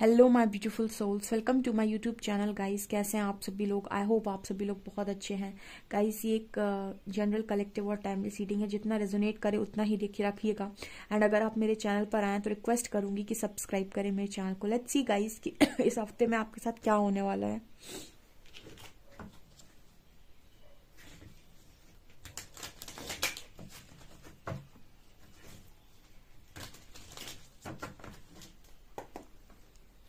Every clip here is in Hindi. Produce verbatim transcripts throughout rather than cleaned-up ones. Hello my beautiful souls, welcome to my YouTube channel guys. कैसे हैं आप सभी लोग? आई होप आप सभी लोग बहुत अच्छे हैं गाइस। ये एक जनरल कलेक्टिव और टाइमली सीडिंग है, जितना रेजोनेट करे उतना ही देखिए रखिएगा। एंड अगर आप मेरे चैनल पर आए तो रिक्वेस्ट करूंगी कि सब्सक्राइब करें मेरे चैनल को। लेट्स सी गाइस कि इस हफ्ते में आपके साथ क्या होने वाला है।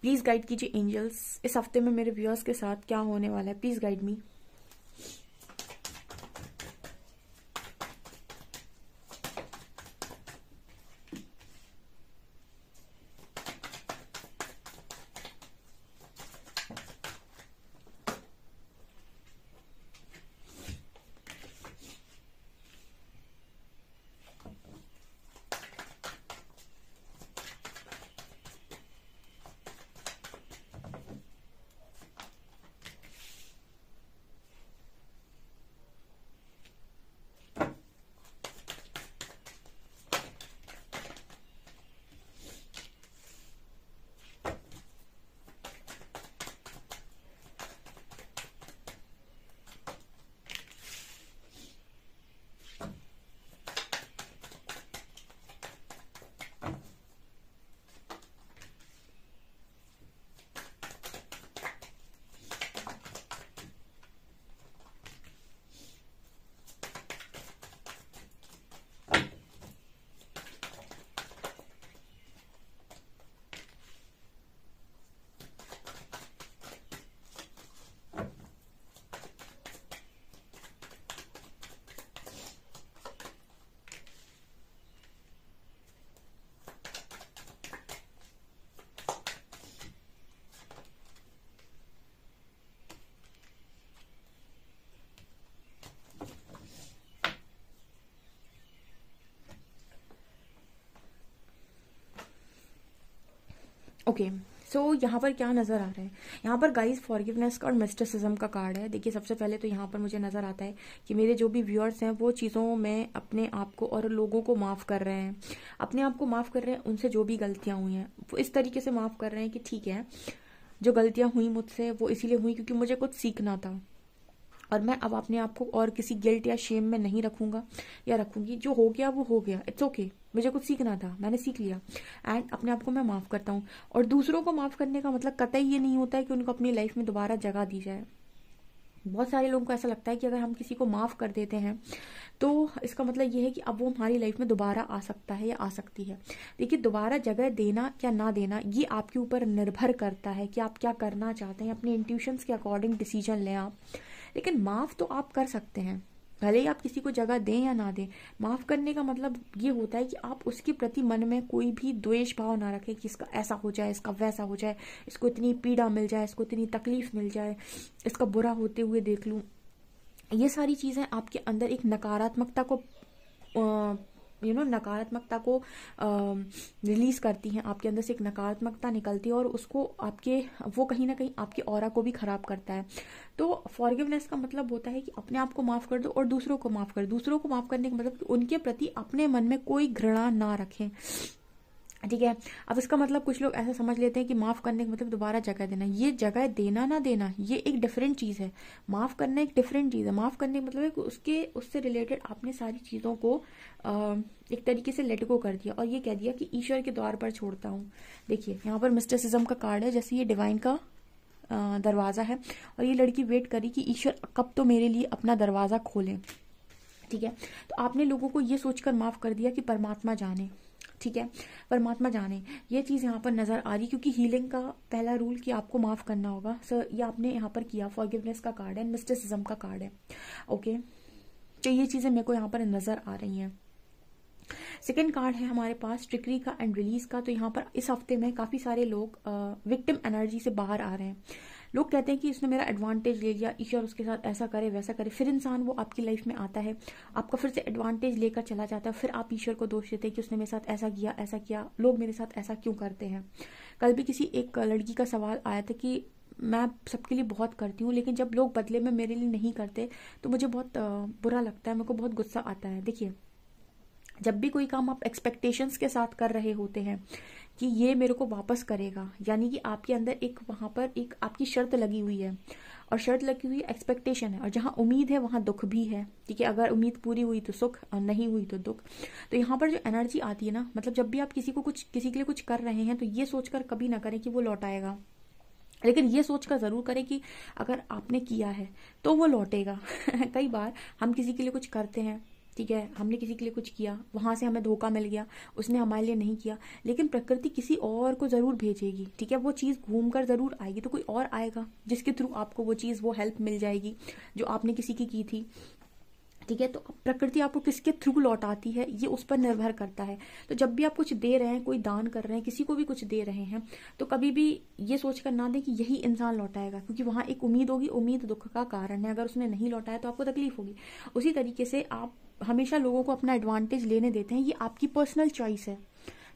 प्लीज गाइड कीजिए एंजल्स, इस हफ्ते में मेरे व्यूअर्स के साथ क्या होने वाला है, please guide me. Okay okay, so so, यहाँ पर क्या नज़र आ रहा है? यहाँ पर गाइस फॉरगिवनेस का और मिस्टिसिज्म का कार्ड है। देखिए, सबसे पहले तो यहाँ पर मुझे नज़र आता है कि मेरे जो भी व्यूअर्स हैं वो चीज़ों में अपने आप को और लोगों को माफ़ कर रहे हैं, अपने आप को माफ़ कर रहे हैं। उनसे जो भी गलतियाँ हुई हैं वो इस तरीके से माफ़ कर रहे हैं कि ठीक है, जो गलतियाँ हुई मुझसे वो इसीलिए हुई क्योंकि मुझे कुछ सीखना था और मैं अब अपने आप को और किसी गिल्ट या शेम में नहीं रखूंगा या रखूंगी। जो हो गया वो हो गया, इट्स ओके okay. मुझे कुछ सीखना था, मैंने सीख लिया एंड अपने आप को मैं माफ करता हूँ। और दूसरों को माफ करने का मतलब कतई ये नहीं होता है कि उनको अपनी लाइफ में दोबारा जगह दी जाए। बहुत सारे लोगों को ऐसा लगता है कि अगर हम किसी को माफ कर देते हैं तो इसका मतलब यह है कि अब वो हमारी लाइफ में दोबारा आ सकता है या आ सकती है। देखिए, दोबारा जगह देना या ना देना ये आपके ऊपर निर्भर करता है कि आप क्या करना चाहते हैं। अपने इंट्यूशंस के अकॉर्डिंग डिसीजन लें आप, लेकिन माफ तो आप कर सकते हैं। भले ही आप किसी को जगह दें या ना दें, माफ करने का मतलब ये होता है कि आप उसके प्रति मन में कोई भी द्वेष भाव ना रखें कि इसका ऐसा हो जाए, इसका वैसा हो जाए, इसको इतनी पीड़ा मिल जाए, इसको इतनी तकलीफ मिल जाए, इसका बुरा होते हुए देख लूं। ये सारी चीजें आपके अंदर एक नकारात्मकता को आ, यू नो नकारात्मकता को रिलीज करती हैं। आपके अंदर से एक नकारात्मकता निकलती है और उसको आपके वो कहीं ना कहीं आपके ऑरा को भी खराब करता है। तो फॉरगिवनेस का मतलब होता है कि अपने आप को माफ कर दो और दूसरों को माफ कर दो। दूसरों को माफ करने का मतलब कि उनके प्रति अपने मन में कोई घृणा ना रखें, ठीक है। अब इसका मतलब कुछ लोग ऐसा समझ लेते हैं कि माफ करने का मतलब दोबारा जगह देना। ये जगह देना ना देना ये एक डिफरेंट चीज है, माफ करना एक डिफरेंट चीज है। माफ करने का मतलब है कि उसके उससे रिलेटेड आपने सारी चीजों को आ, एक तरीके से लेट गो कर दिया और ये कह दिया कि ईश्वर के द्वार पर छोड़ता हूँ। देखिए, यहाँ पर मिस्टिसिज्म का कार्ड है, जैसे ये डिवाइन का आ, दरवाजा है और ये लड़की वेट करी कि ईश्वर कब तो मेरे लिए अपना दरवाजा खोले, ठीक है। तो आपने लोगों को ये सोचकर माफ कर दिया कि परमात्मा जाने, ठीक है, परमात्मा जाने। ये चीज यहाँ पर नजर आ रही क्योंकि हीलिंग का पहला रूल कि आपको माफ करना होगा। सर, ये आपने यहाँ पर किया। फॉरगिवनेस का कार्ड है, मिस्टिसिज्म का कार्ड है, ओके। तो ये चीजें मेरे को यहाँ पर नजर आ रही हैं। सेकेंड कार्ड है हमारे पास ट्रिकरी का एंड रिलीज का। तो यहाँ पर इस हफ्ते में काफी सारे लोग विक्टिम एनर्जी से बाहर आ रहे हैं। लोग कहते हैं कि इसने मेरा एडवांटेज ले लिया, ईश्वर उसके साथ ऐसा करे वैसा करे। फिर इंसान वो आपकी लाइफ में आता है, आपका फिर से एडवांटेज लेकर चला जाता है। फिर आप ईश्वर को दोष देते हैं कि उसने मेरे साथ ऐसा किया ऐसा किया, लोग मेरे साथ ऐसा क्यों करते हैं। कल भी किसी एक लड़की का सवाल आया था कि मैं सबके लिए बहुत करती हूँ लेकिन जब लोग बदले में मेरे लिए नहीं करते तो मुझे बहुत बुरा लगता है, मेरे को बहुत गुस्सा आता है। देखिए, जब भी कोई काम आप एक्सपेक्टेशंस के साथ कर रहे होते हैं कि ये मेरे को वापस करेगा, यानी कि आपके अंदर एक वहां पर एक आपकी शर्त लगी हुई है, और शर्त लगी हुई एक्सपेक्टेशन है, और जहां उम्मीद है वहां दुख भी है, ठीक है। अगर उम्मीद पूरी हुई तो सुख और नहीं हुई तो दुख। तो यहाँ पर जो एनर्जी आती है ना, मतलब जब भी आप किसी को कुछ किसी के लिए कुछ कर रहे हैं तो ये सोचकर कभी ना करें कि वो लौटाएगा, लेकिन ये सोचकर जरूर करें कि अगर आपने किया है तो वो लौटेगा। कई बार हम किसी के लिए कुछ करते हैं, ठीक है, हमने किसी के लिए कुछ किया, वहां से हमें धोखा मिल गया, उसने हमारे लिए नहीं किया, लेकिन प्रकृति किसी और को जरूर भेजेगी, ठीक है, वो चीज घूम कर जरूर आएगी। तो कोई और आएगा जिसके थ्रू आपको वो चीज वो हेल्प मिल जाएगी जो आपने किसी की की थी, ठीक है। तो प्रकृति आपको किसके थ्रू लौटाती है ये उस पर निर्भर करता है। तो जब भी आप कुछ दे रहे हैं, कोई दान कर रहे हैं, किसी को भी कुछ दे रहे हैं, तो कभी भी ये सोचकर ना दें कि यही इंसान लौटाएगा, क्योंकि वहां एक उम्मीद होगी, उम्मीद दुख का कारण है। अगर उसने नहीं लौटाया तो आपको तकलीफ होगी। उसी तरीके से आप हमेशा लोगों को अपना एडवांटेज लेने देते हैं, ये आपकी पर्सनल चॉइस है,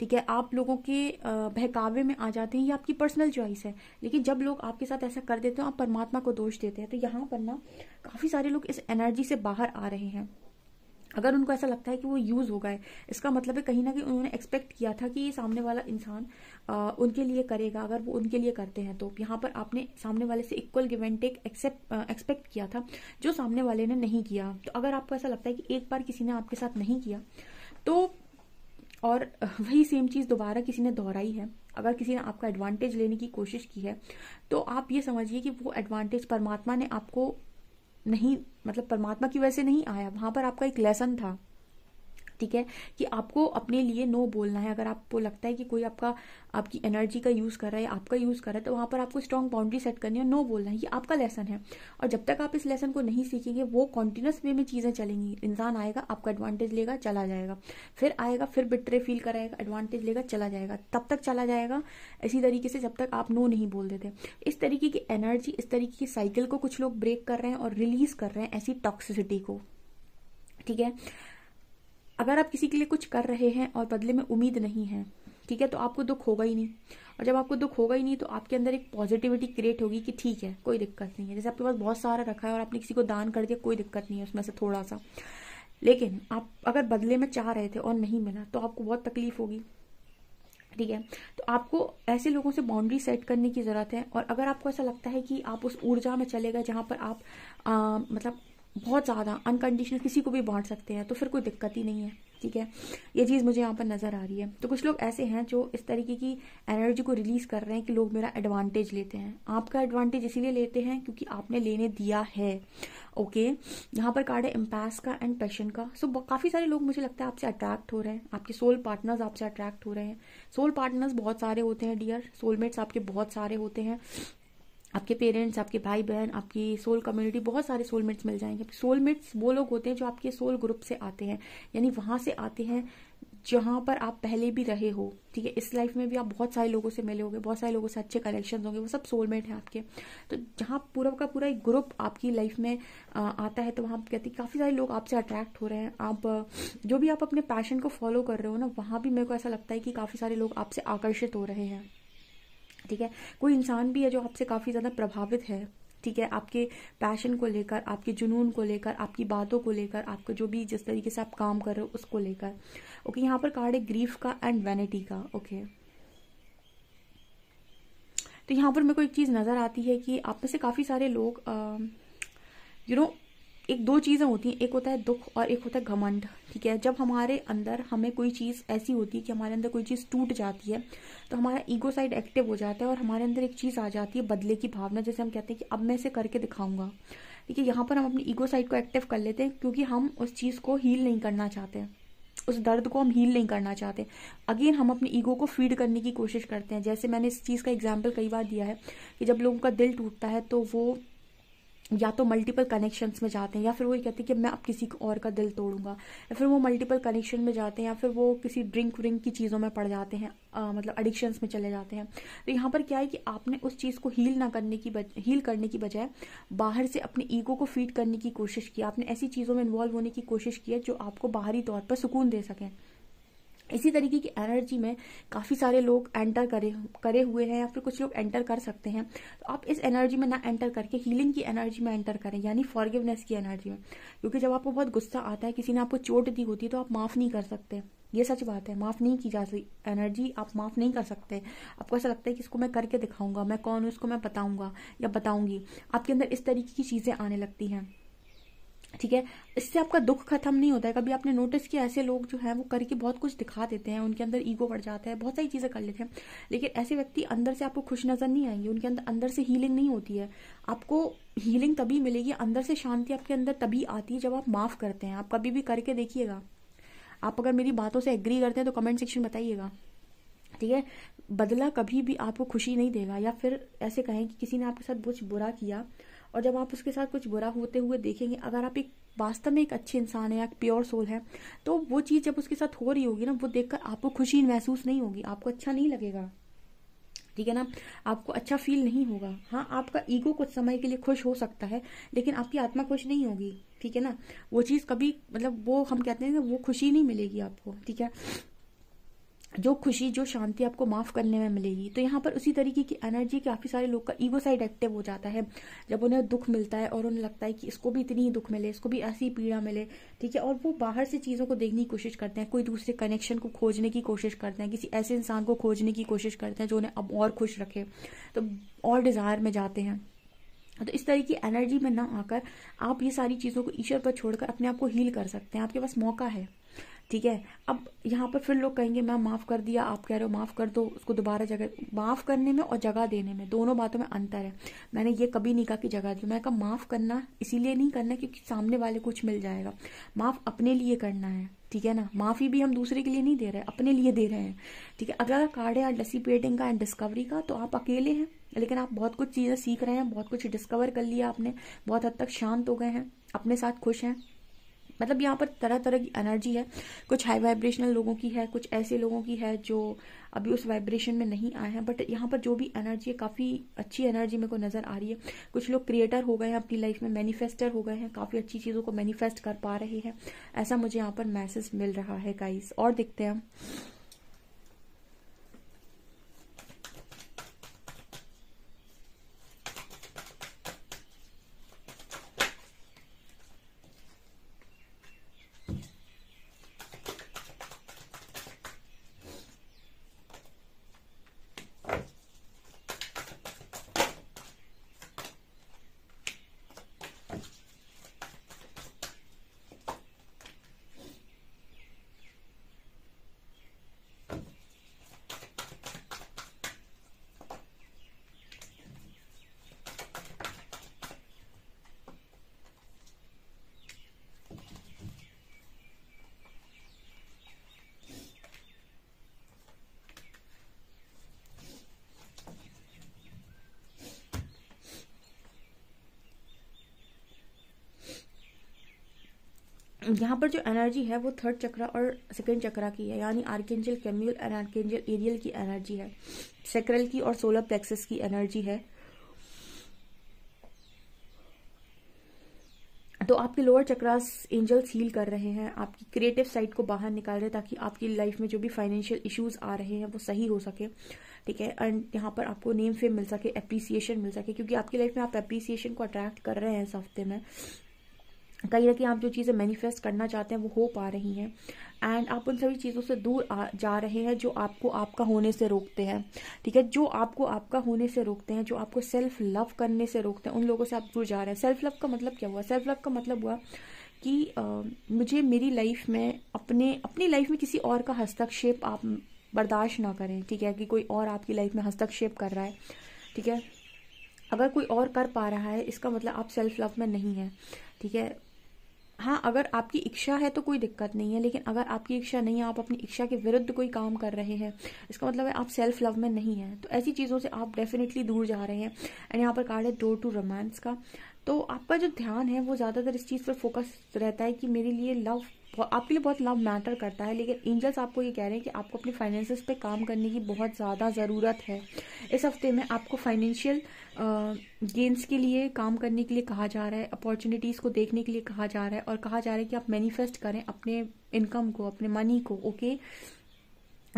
ठीक है। आप लोगों के बहकावे में आ जाते हैं, ये आपकी पर्सनल चॉइस है, लेकिन जब लोग आपके साथ ऐसा कर देते हैं आप परमात्मा को दोष देते हैं। तो यहाँ पर ना काफी सारे लोग इस एनर्जी से बाहर आ रहे हैं। अगर उनको ऐसा लगता है कि वो यूज हो गए, इसका मतलब है कहीं ना कहीं उन्होंने एक्सपेक्ट किया था कि ये सामने वाला इंसान आ, उनके लिए करेगा। अगर वो उनके लिए करते हैं तो यहाँ पर आपने सामने वाले से equal give and take expect किया था जो सामने वाले ने नहीं किया। तो अगर आपको ऐसा लगता है कि एक बार किसी ने आपके साथ नहीं किया तो और वही सेम चीज दोबारा किसी ने दोहराई है, अगर किसी ने आपका एडवांटेज लेने की कोशिश की है, तो आप ये समझिए कि वो एडवांटेज परमात्मा ने आपको नहीं, मतलब परमात्मा की वजह से नहीं आया, वहां पर आपका एक लेसन था, ठीक है, कि आपको अपने लिए नो बोलना है। अगर आपको लगता है कि कोई आपका आपकी एनर्जी का यूज कर रहा है, आपका यूज कर रहा है, तो वहां पर आपको स्ट्रॉन्ग बाउंड्री सेट करनी है, नो बोलना है, ये आपका लेसन है। और जब तक आप इस लेसन को नहीं सीखेंगे वो कॉन्टिन्यूस वे में चीजें चलेंगी। इंसान आएगा, आपका एडवांटेज लेगा, चला जाएगा, फिर आएगा, फिर बिट्रे फील कराएगा, एडवांटेज लेगा, चला जाएगा, तब तक चला जाएगा इसी तरीके से जब तक आप नो नहीं बोल देते। इस तरीके की एनर्जी, इस तरीके की साइकिल को कुछ लोग ब्रेक कर रहे हैं और रिलीज कर रहे हैं ऐसी टॉक्सिसिटी को, ठीक है। अगर आप किसी के लिए कुछ कर रहे हैं और बदले में उम्मीद नहीं है, ठीक है, तो आपको दुख होगा ही नहीं। और जब आपको दुख होगा ही नहीं तो आपके अंदर एक पॉजिटिविटी क्रिएट होगी कि ठीक है, कोई दिक्कत नहीं है। जैसे आपके पास बहुत सारा रखा है और आपने किसी को दान कर दिया, कोई दिक्कत नहीं है उसमें से थोड़ा सा, लेकिन आप अगर बदले में चाह रहे थे और नहीं मिला तो आपको बहुत तकलीफ होगी, ठीक है। तो आपको ऐसे लोगों से बाउंड्री सेट करने की जरूरत है। और अगर आपको ऐसा लगता है कि आप उस ऊर्जा में चले गए जहां पर आप आ, मतलब बहुत ज्यादा अनकंडीशनल किसी को भी बांट सकते हैं, तो फिर कोई दिक्कत ही नहीं है, ठीक है। ये चीज मुझे यहाँ पर नजर आ रही है। तो कुछ लोग ऐसे हैं जो इस तरीके की एनर्जी को रिलीज कर रहे हैं कि लोग मेरा एडवांटेज लेते हैं। आपका एडवांटेज इसीलिए लेते हैं क्योंकि आपने लेने दिया है, ओके। यहाँ पर कार्ड है एम्पैस का एंड पैशन का। सो काफी सारे लोग मुझे लगता है आपसे अट्रैक्ट हो रहे हैं, आपके सोल पार्टनर्स आपसे अट्रैक्ट हो रहे हैं। सोल पार्टनर्स बहुत सारे होते हैं डियर, सोलमेट्स आपके बहुत सारे होते हैं, आपके पेरेंट्स, आपके भाई बहन, आपकी सोल कम्युनिटी, बहुत सारे सोलमेट्स मिल जाएंगे। सोलमेट्स वो लोग होते हैं जो आपके सोल ग्रुप से आते हैं, यानी वहां से आते हैं जहां पर आप पहले भी रहे हो, ठीक है। इस लाइफ में भी आप बहुत सारे लोगों से मिले होंगे, बहुत सारे लोगों से अच्छे कनेक्शन होंगे, वो सब सोलमेट हैं आपके। तो जहां पूरा का पूरा एक ग्रुप आपकी लाइफ में आता है तो वहां कहती काफी सारे लोग आपसे अट्रैक्ट हो रहे हैं। आप जो भी आप अपने पैशन को फॉलो कर रहे हो ना, वहां भी मेरे को ऐसा लगता है कि काफी सारे लोग आपसे आकर्षित हो रहे हैं, ठीक है। कोई इंसान भी है जो आपसे काफी ज्यादा प्रभावित है, ठीक है, आपके पैशन को लेकर, आपके जुनून को लेकर, आपकी बातों को लेकर, आपको जो भी जिस तरीके से आप काम कर रहे हो उसको लेकर, ओके। यहाँ पर कार्ड है ग्रीफ का एंड वैनिटी का, ओके। तो यहाँ पर मेरे को एक चीज नजर आती है कि आप में से काफी सारे लोग यू नो एक दो चीजें होती हैं, एक होता है दुख और एक होता है घमंड, ठीक है। जब हमारे अंदर हमें कोई चीज ऐसी होती है कि हमारे अंदर कोई चीज टूट जाती है तो हमारा ईगो साइड एक्टिव हो जाता है और हमारे अंदर एक चीज आ जाती है बदले की भावना, जैसे हम कहते हैं कि अब मैं इसे करके दिखाऊंगा, ठीक है। यहाँ पर हम अपने ईगो साइड को एक्टिव कर लेते हैं क्योंकि हम उस चीज को हील नहीं करना चाहते, उस दर्द को हम हील नहीं करना चाहते। अगेन हम अपने ईगो को फीड करने की कोशिश करते हैं। जैसे मैंने इस चीज का एग्जाम्पल कई बार दिया है कि जब लोगों का दिल टूटता है तो वो या तो मल्टीपल कनेक्शंस में जाते हैं, या फिर वो ये कहते हैं कि मैं अब किसी और का दिल तोड़ूंगा, या फिर वो मल्टीपल कनेक्शन में जाते हैं, या फिर वो किसी ड्रिंक व्रिंक की चीज़ों में पड़ जाते हैं, आ, मतलब एडिक्शंस में चले जाते हैं। तो यहाँ पर क्या है कि आपने उस चीज़ को हील ना करने की हील करने की बजाय बाहर से अपने ईगो को फीड करने की कोशिश की, आपने ऐसी चीज़ों में इन्वॉल्व होने की कोशिश की है जो आपको बाहरी तौर पर सुकून दे सकें, इसी तरीके की एनर्जी में काफ़ी सारे लोग एंटर करे करे हुए हैं या फिर कुछ लोग एंटर कर सकते हैं, तो आप इस एनर्जी में ना एंटर करके हीलिंग की एनर्जी में एंटर करें, यानी फॉरगिवनेस की एनर्जी में। क्योंकि जब आपको बहुत गुस्सा आता है, किसी ने आपको चोट दी होती है, तो आप माफ़ नहीं कर सकते, ये सच बात है, माफ़ नहीं की जा सकती एनर्जी, आप माफ़ नहीं कर सकते। आपको ऐसा लगता है कि इसको मैं करके दिखाऊंगा, मैं कौन हूँ, इसको मैं बताऊँगा या बताऊँगी, आपके अंदर इस तरीके की चीज़ें आने लगती हैं, ठीक है। इससे आपका दुख खत्म नहीं होता है। कभी आपने नोटिस किया ऐसे लोग जो हैं वो करके बहुत कुछ दिखा देते हैं, उनके अंदर ईगो बढ़ जाता है, बहुत सारी चीज़ें कर लेते हैं, लेकिन ऐसे व्यक्ति अंदर से आपको खुश नजर नहीं आएंगे, उनके अंदर अंदर से हीलिंग नहीं होती है। आपको हीलिंग तभी मिलेगी, अंदर से शांति आपके अंदर तभी आती है जब आप माफ़ करते हैं। आप कभी भी करके देखिएगा। आप अगर मेरी बातों से एग्री करते हैं तो कमेंट सेक्शन में बताइएगा, ठीक है। बदला कभी भी आपको खुशी नहीं देगा, या फिर ऐसे कहें कि किसी ने आपके साथ कुछ बुरा किया, और जब आप उसके साथ कुछ बुरा होते हुए देखेंगे, अगर आप एक वास्तव में एक अच्छे इंसान है या प्योर सोल है, तो वो चीज़ जब उसके साथ हो रही होगी ना, वो देखकर आपको खुशी महसूस नहीं होगी, आपको अच्छा नहीं लगेगा, ठीक है ना, आपको अच्छा फील नहीं होगा। हाँ, आपका ईगो कुछ समय के लिए खुश हो सकता है, लेकिन आपकी आत्मा खुश नहीं होगी, ठीक है ना। वो चीज़ कभी, मतलब वो हम कहते हैं वो खुशी नहीं मिलेगी आपको, ठीक है। जो खुशी, जो शांति आपको माफ करने में मिलेगी। तो यहाँ पर उसी तरीके की एनर्जी, काफी सारे लोग का ईगो साइड एक्टिव हो जाता है जब उन्हें दुख मिलता है, और उन्हें लगता है कि इसको भी इतनी ही दुख मिले, इसको भी ऐसी पीड़ा मिले, ठीक है। और वो बाहर से चीज़ों को देखने की कोशिश करते हैं, कोई दूसरे कनेक्शन को खोजने की कोशिश करते हैं, किसी ऐसे इंसान को खोजने की कोशिश करते हैं जो उन्हें अब और खुश रखे, तो और डिजायर में जाते हैं। तो इस तरह की एनर्जी में ना आकर आप ये सारी चीज़ों को ईश्वर पर छोड़कर अपने आप को हील कर सकते हैं। आपके पास मौका है, ठीक है। अब यहाँ पर फिर लोग कहेंगे मैं माफ़ कर दिया, आप कह रहे हो माफ़ कर दो, उसको दोबारा जगह, माफ़ करने में और जगह देने में दोनों बातों में अंतर है। मैंने ये कभी नहीं कहा कि जगह दो, मैं कहा माफ़ करना इसीलिए नहीं करना क्योंकि सामने वाले कुछ मिल जाएगा, माफ़ अपने लिए करना है, ठीक है ना। माफ़ी भी हम दूसरे के लिए नहीं दे रहे, अपने लिए दे रहे हैं, ठीक है। अगला कार्ड है डेसिपेटिंग का एंड डिस्कवरी का। तो आप अकेले हैं, लेकिन आप बहुत कुछ चीज़ें सीख रहे हैं, बहुत कुछ डिस्कवर कर लिया आपने, बहुत हद तक शांत हो गए हैं, अपने साथ खुश हैं। मतलब यहाँ पर तरह तरह की एनर्जी है, कुछ हाई वाइब्रेशनल लोगों की है, कुछ ऐसे लोगों की है जो अभी उस वाइब्रेशन में नहीं आए हैं, बट यहाँ पर जो भी एनर्जी है काफ़ी अच्छी एनर्जी मेरे को नज़र आ रही है। कुछ लोग क्रिएटर हो गए हैं अपनी लाइफ में, मैनिफेस्टर हो गए हैं, काफ़ी अच्छी चीज़ों को मैनिफेस्ट कर पा रहे हैं, ऐसा मुझे यहाँ पर मैसेज मिल रहा है गाइस। और देखते हैं हम यहाँ पर जो एनर्जी है वो थर्ड चक्रा और सेकंड चक्रा की है, यानी आर्केंजल कैम्यूल एंड आर्केंजल एरियल की एनर्जी है, सैक्रल की और सोलर प्लेक्सस की एनर्जी है। तो आपके लोअर चक्रास एंजल्स हील कर रहे हैं, आपकी क्रिएटिव साइड को बाहर निकाल रहे हैं, ताकि आपकी लाइफ में जो भी फाइनेंशियल इश्यूज आ रहे हैं वो सही हो सके, ठीक है। एंड यहाँ पर आपको नेम फेम मिल सके, एप्रिसिएशन मिल सके, क्योंकि आपकी लाइफ में आप एप्रिसिएशन को अट्रैक्ट कर रहे हैं इस हफ्ते में। कहीं ना कहीं आप जो चीज़ें मैनिफेस्ट करना चाहते हैं वो हो पा रही हैं, एंड आप उन सभी चीज़ों से दूर आ, जा रहे हैं जो आपको आपका होने से रोकते हैं, ठीक है। जो आपको आपका होने से रोकते हैं, जो आपको सेल्फ लव करने से रोकते हैं, उन लोगों से आप दूर जा रहे हैं। सेल्फ लव का मतलब क्या हुआ? सेल्फ लव का मतलब हुआ कि आ, मुझे मेरी लाइफ में अपने अपनी लाइफ में किसी और का हस्तक्षेप आप बर्दाश्त ना करें, ठीक है। कि कोई और आपकी लाइफ में हस्तक्षेप कर रहा है, ठीक है। अगर कोई और कर पा रहा है इसका मतलब आप सेल्फ लव में नहीं है, ठीक है। हाँ, अगर आपकी इच्छा है तो कोई दिक्कत नहीं है, लेकिन अगर आपकी इच्छा नहीं है, आप अपनी इच्छा के विरुद्ध कोई काम कर रहे हैं, इसका मतलब है आप सेल्फ लव में नहीं है। तो ऐसी चीज़ों से आप डेफिनेटली दूर जा रहे हैं। एंड यहाँ पर कार्ड है डोर टू रोमांस का। तो आपका जो ध्यान है वो ज़्यादातर इस चीज़ पर फोकस रहता है कि मेरे लिए लव, आपके लिए बहुत लव मैटर करता है, लेकिन एंजल्स आपको ये कह रहे हैं कि आपको अपने फाइनेंसेस पे काम करने की बहुत ज़्यादा ज़रूरत है। इस हफ्ते में आपको फाइनेंशियल गेन्स के लिए काम करने के लिए कहा जा रहा है, अपॉर्चुनिटीज़ को देखने के लिए कहा जा रहा है, और कहा जा रहा है कि आप मैनिफेस्ट करें अपने इनकम को, अपने मनी को, ओके।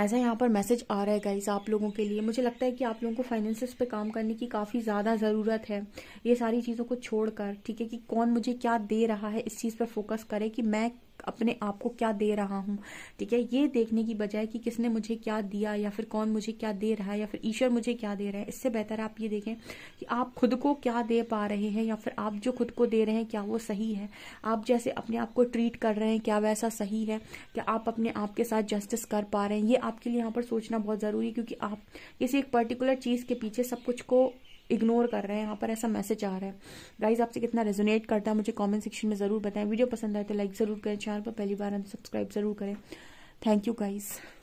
ऐसा यहाँ पर मैसेज आ रहा है गाइस आप लोगों के लिए। मुझे लगता है कि आप लोगों को फाइनेंसेस पे काम करने की काफ़ी ज़्यादा ज़रूरत है, ये सारी चीज़ों को छोड़कर, ठीक है, कि कौन मुझे क्या दे रहा है इस चीज़ पर फोकस करे कि मैं अपने आप को क्या दे रहा हूँ, ठीक है, ये देखने की बजाय कि किसने मुझे क्या दिया या फिर कौन मुझे क्या दे रहा है या फिर ईश्वर मुझे क्या दे रहा है। इससे बेहतर आप ये देखें कि आप खुद को क्या दे पा रहे हैं या फिर आप जो खुद को दे रहे हैं क्या वो सही है, आप जैसे अपने आप को ट्रीट कर रहे हैं क्या वैसा सही है, क्या आप अपने आप के साथ जस्टिस कर पा रहे हैं। ये आपके लिए यहाँ पर सोचना बहुत ज़रूरी है, क्योंकि आप किसी एक पर्टिकुलर चीज़ के पीछे सब कुछ को इग्नोर कर रहे हैं। यहाँ पर ऐसा मैसेज आ रहा है गाइज। आपसे कितना रेजोनेट करता है मुझे कमेंट सेक्शन में ज़रूर बताएं। वीडियो पसंद आए तो लाइक ज़रूर करें, चैनल पर पहली बार हम सब्सक्राइब ज़रूर करें। Thank you guys.